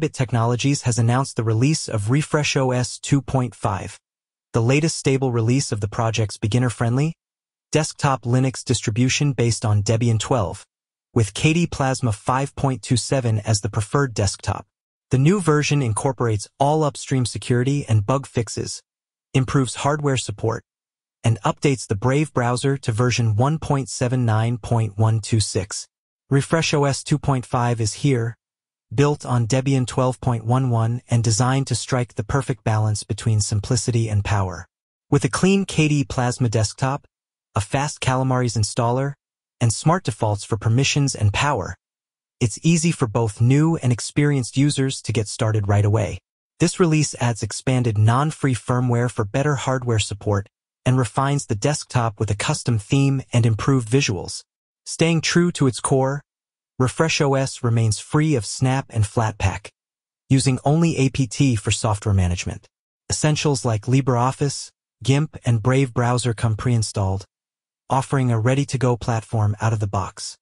eXybit Technologies has announced the release of RefreshOS 2.5, the latest stable release of the project's beginner-friendly desktop Linux distribution based on Debian 12, with KDE Plasma 5.27 as the preferred desktop. The new version incorporates all upstream security and bug fixes, improves hardware support, and updates the Brave browser to version 1.79.126. RefreshOS 2.5 is here, built on Debian 12.11 and designed to strike the perfect balance between simplicity and power. With a clean KDE Plasma desktop, a fast Calamares installer, and smart defaults for permissions and power, it's easy for both new and experienced users to get started right away. This release adds expanded non-free firmware for better hardware support and refines the desktop with a custom theme and improved visuals. Staying true to its core, RefreshOS remains free of Snap and Flatpak, using only APT for software management. Essentials like LibreOffice, GIMP, and Brave browser come pre-installed, offering a ready-to-go platform out of the box.